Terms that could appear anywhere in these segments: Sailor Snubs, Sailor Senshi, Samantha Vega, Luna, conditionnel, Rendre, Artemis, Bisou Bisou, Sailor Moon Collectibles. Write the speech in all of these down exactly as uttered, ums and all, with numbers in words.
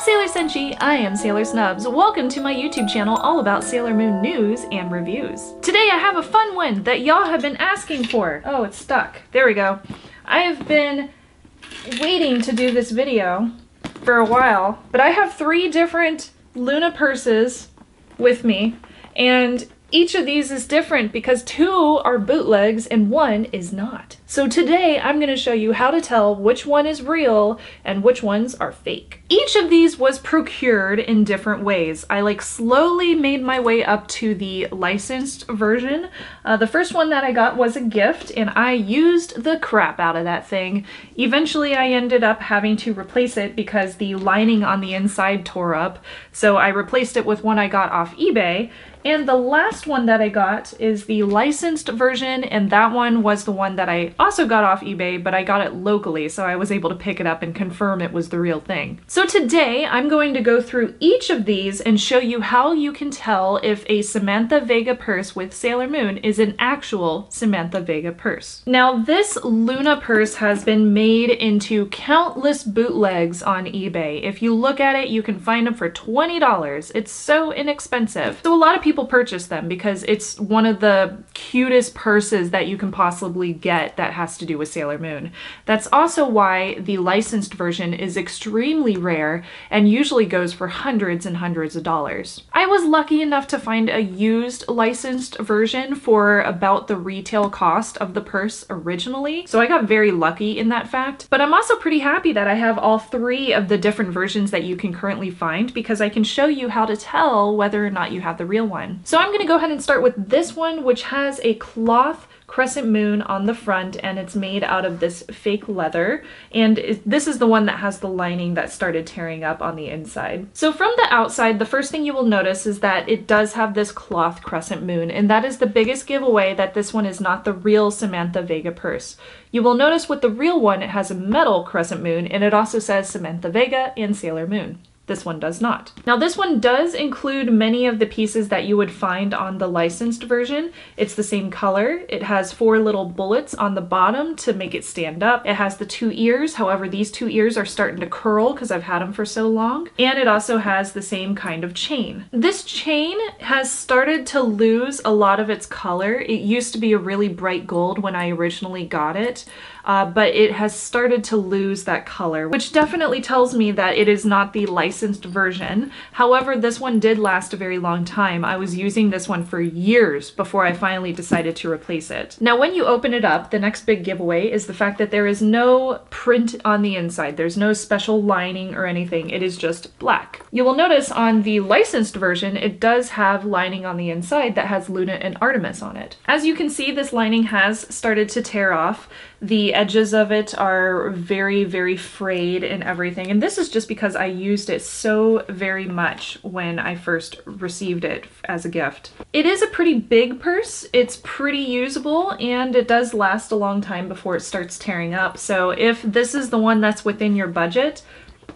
up, Sailor Senshi? I am Sailor Snubs. Welcome to my YouTube channel all about Sailor Moon news and reviews. Today I have a fun one that y'all have been asking for. Oh, it's stuck. There we go. I have been waiting to do this video for a while, but I have three different Luna purses with me, and each of these is different because two are bootlegs and one is not. So today I'm going to show you how to tell which one is real and which ones are fake. Each of these was procured in different ways. I like slowly made my way up to the licensed version. Uh, the first one that I got was a gift and I used the crap out of that thing. Eventually I ended up having to replace it because the lining on the inside tore up. So I replaced it with one I got off eBay. And the last one that I got is the licensed version, and that one was the one that I also got off eBay, but I got it locally, so I was able to pick it up and confirm it was the real thing. So today I'm going to go through each of these and show you how you can tell if a Samantha Vega purse with Sailor Moon is an actual Samantha Vega purse. Now this Luna purse has been made into countless bootlegs on eBay. If you look at it, you can find them for twenty dollars. It's so inexpensive. So a lot of people people purchase them because it's one of the cutest purses that you can possibly get that has to do with Sailor Moon. That's also why the licensed version is extremely rare and usually goes for hundreds and hundreds of dollars. I was lucky enough to find a used licensed version for about the retail cost of the purse originally, so I got very lucky in that fact. But I'm also pretty happy that I have all three of the different versions that you can currently find because I can show you how to tell whether or not you have the real one. So I'm going to go ahead and start with this one, which has a cloth crescent moon on the front, and it's made out of this fake leather, and it, this is the one that has the lining that started tearing up on the inside. So from the outside, the first thing you will notice is that it does have this cloth crescent moon, and that is the biggest giveaway that this one is not the real Samantha Vega purse. You will notice with the real one, it has a metal crescent moon, and it also says Samantha Vega and Sailor Moon. This one does not. Now this one does include many of the pieces that you would find on the licensed version. It's the same color. It has four little bullets on the bottom to make it stand up. It has the two ears. However, these two ears are starting to curl because I've had them for so long. And it also has the same kind of chain. This chain has started to lose a lot of its color. It used to be a really bright gold when I originally got it. Uh, but it has started to lose that color, which definitely tells me that it is not the licensed version. However, this one did last a very long time. I was using this one for years before I finally decided to replace it. Now, when you open it up, the next big giveaway is the fact that there is no print on the inside. There's no special lining or anything. It is just black. You will notice on the licensed version, it does have lining on the inside that has Luna and Artemis on it. As you can see, this lining has started to tear off. The edges of it are very, very frayed and everything. And this is just because I used it so very much when I first received it as a gift. It is a pretty big purse. It's pretty usable and it does last a long time before it starts tearing up. So if this is the one that's within your budget,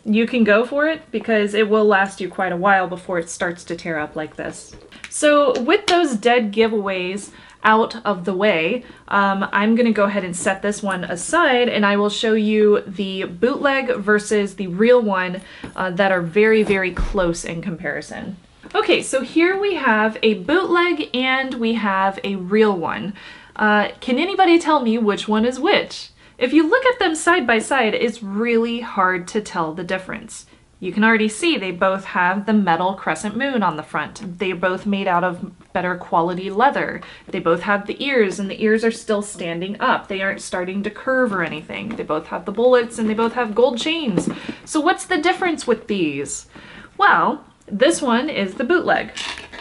you can go for it because it will last you quite a while before it starts to tear up like this. So with those dead giveaways out of the way, um, I'm gonna go ahead and set this one aside and I will show you the bootleg versus the real one uh, that are very, very close in comparison. Okay, so here we have a bootleg and we have a real one. Uh, can anybody tell me which one is which? If you look at them side by side, it's really hard to tell the difference. You can already see they both have the metal crescent moon on the front. They're both made out of better quality leather. They both have the ears and the ears are still standing up. They aren't starting to curve or anything. They both have the bullets and they both have gold chains. So what's the difference with these? Well, this one is the bootleg.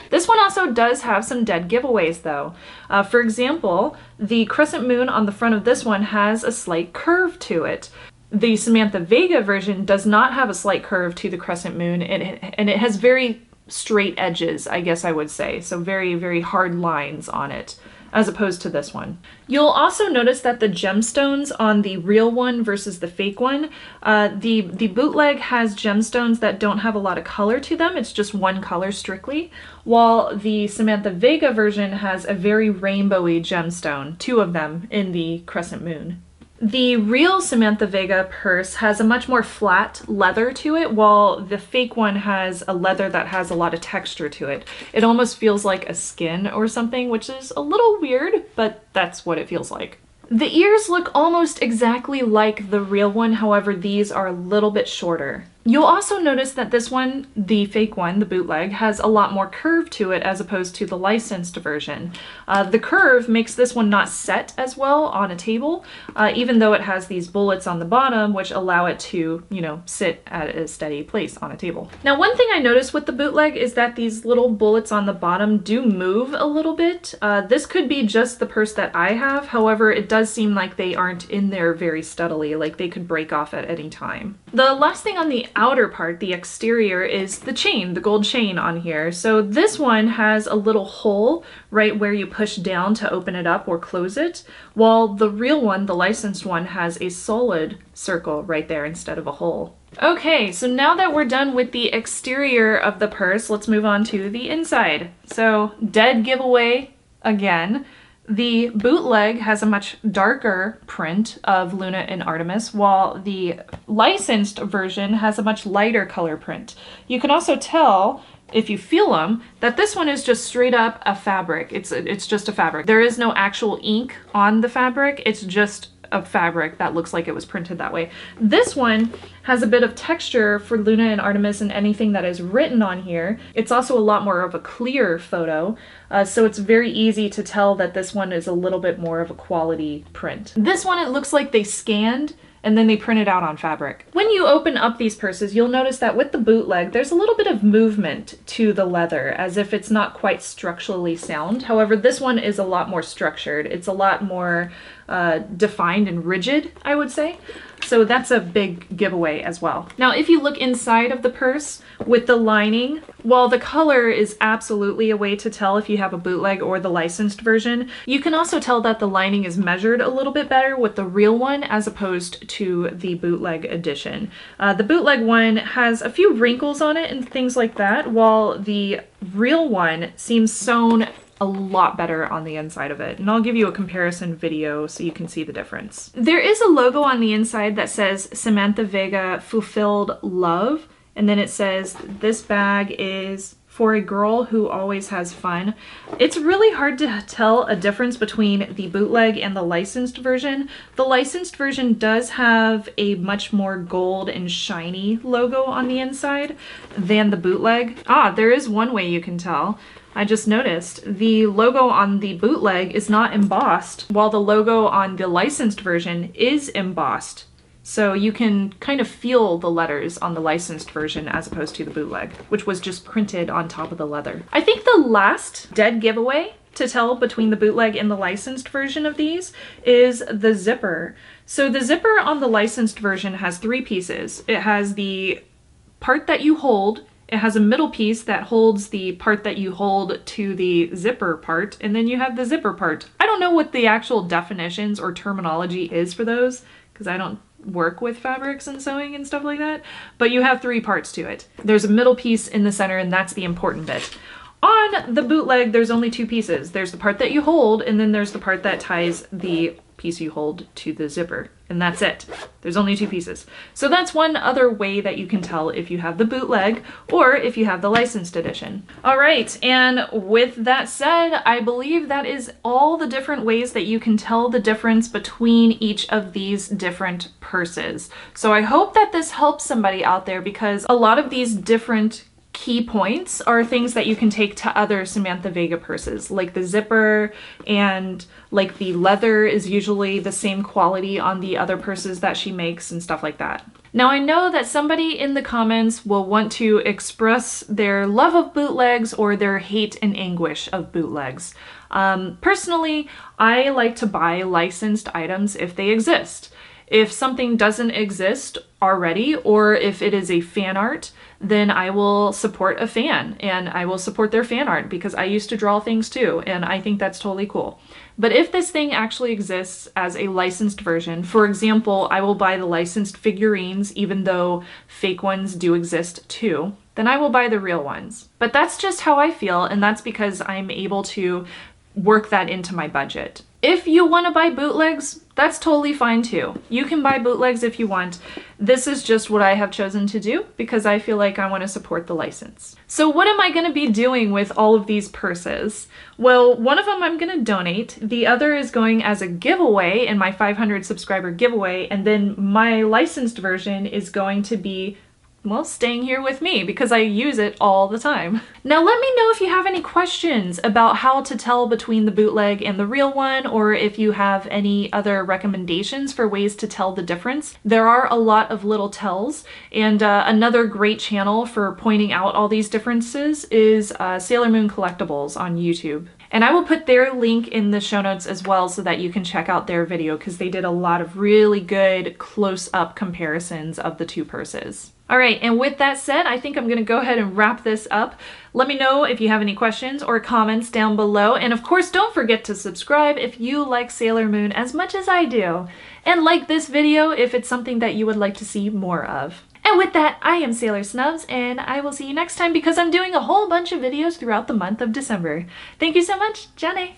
This one also does have some dead giveaways though. Uh, for example, the crescent moon on the front of this one has a slight curve to it. The Samantha Vega version does not have a slight curve to the crescent moon, and it, and it has very straight edges, I guess I would say, so very, very hard lines on it, as opposed to this one. You'll also notice that the gemstones on the real one versus the fake one, uh, the, the bootleg has gemstones that don't have a lot of color to them, it's just one color strictly, while the Samantha Vega version has a very rainbowy gemstone, two of them in the crescent moon. The real Samantha Vega purse has a much more flat leather to it, while the fake one has a leather that has a lot of texture to it. It almost feels like a skin or something, which is a little weird, but that's what it feels like. The ears look almost exactly like the real one, however these are a little bit shorter. You'll also notice that this one, the fake one, the bootleg, has a lot more curve to it as opposed to the licensed version. Uh, the curve makes this one not set as well on a table, uh, even though it has these bullets on the bottom which allow it to, you know, sit at a steady place on a table. Now one thing I noticed with the bootleg is that these little bullets on the bottom do move a little bit. Uh, this could be just the purse that I have, however it does seem like they aren't in there very steadily, like they could break off at any time. The last thing on the outer part, the exterior, is the chain, the gold chain on here. So this one has a little hole right where you push down to open it up or close it, while the real one, the licensed one, has a solid circle right there instead of a hole. Okay, so now that we're done with the exterior of the purse, let's move on to the inside. So dead giveaway again. The bootleg has a much darker print of Luna and Artemis, while the licensed version has a much lighter color print. You can also tell, if you feel them, that this one is just straight up a fabric. It's, it's just a fabric. There is no actual ink on the fabric, it's just of fabric that looks like it was printed that way. This one has a bit of texture for Luna and Artemis and anything that is written on here. It's also a lot more of a clear photo, uh, so it's very easy to tell that this one is a little bit more of a quality print. This one, it looks like they scanned and then they print it out on fabric. When you open up these purses, you'll notice that with the bootleg, there's a little bit of movement to the leather, as if it's not quite structurally sound. However, this one is a lot more structured. It's a lot more uh, defined and rigid, I would say. So that's a big giveaway as well. Now, if you look inside of the purse with the lining, while the color is absolutely a way to tell if you have a bootleg or the licensed version, you can also tell that the lining is measured a little bit better with the real one as opposed to the bootleg edition. Uh, the bootleg one has a few wrinkles on it and things like that, while the real one seems sewn a lot better on the inside of it, and I'll give you a comparison video so you can see the difference. There is a logo on the inside that says Samantha Vega Fulfilled Love, and then it says this bag is for a girl who always has fun. It's really hard to tell a difference between the bootleg and the licensed version. The licensed version does have a much more gold and shiny logo on the inside than the bootleg. Ah, there is one way you can tell. I just noticed the logo on the bootleg is not embossed, while the logo on the licensed version is embossed. So you can kind of feel the letters on the licensed version as opposed to the bootleg, which was just printed on top of the leather. I think the last dead giveaway to tell between the bootleg and the licensed version of these is the zipper. So the zipper on the licensed version has three pieces. It has the part that you hold, it has a middle piece that holds the part that you hold to the zipper part, and then you have the zipper part. I don't know what the actual definitions or terminology is for those, because I don't work with fabrics and sewing and stuff like that, but you have three parts to it. There's a middle piece in the center, and that's the important bit. On the bootleg, there's only two pieces. There's the part that you hold, and then there's the part that ties the piece you hold to the zipper, and that's it. There's only two pieces. So that's one other way that you can tell if you have the bootleg or if you have the licensed edition. All right, and with that said, I believe that is all the different ways that you can tell the difference between each of these different purses. So I hope that this helps somebody out there, because a lot of these different key points are things that you can take to other Samantha Vega purses, like the zipper, and like the leather is usually the same quality on the other purses that she makes and stuff like that. Now I know that somebody in the comments will want to express their love of bootlegs or their hate and anguish of bootlegs. Um, personally, I like to buy licensed items if they exist. If something doesn't exist already, or if it is a fan art, then I will support a fan and I will support their fan art, because I used to draw things too, and I think that's totally cool. But if this thing actually exists as a licensed version, for example, I will buy the licensed figurines, even though fake ones do exist too, then I will buy the real ones. But that's just how I feel, and that's because I'm able to work that into my budget. If you want to buy bootlegs, that's totally fine too. You can buy bootlegs if you want. This is just what I have chosen to do because I feel like I want to support the license. So what am I going to be doing with all of these purses? Well, one of them I'm going to donate. The other is going as a giveaway in my five hundred subscriber giveaway. And then my licensed version is going to be, well, staying here with me because I use it all the time. Now let me know if you have any questions about how to tell between the bootleg and the real one, or if you have any other recommendations for ways to tell the difference. There are a lot of little tells, and uh, another great channel for pointing out all these differences is uh, Sailor Moon Collectibles on YouTube. And I will put their link in the show notes as well so that you can check out their video because they did a lot of really good close-up comparisons of the two purses. All right, and with that said, I think I'm gonna go ahead and wrap this up. Let me know if you have any questions or comments down below. And of course, don't forget to subscribe if you like Sailor Moon as much as I do. And like this video if it's something that you would like to see more of. And with that, I am Sailor Snubs, and I will see you next time because I'm doing a whole bunch of videos throughout the month of December. Thank you so much, Jenny.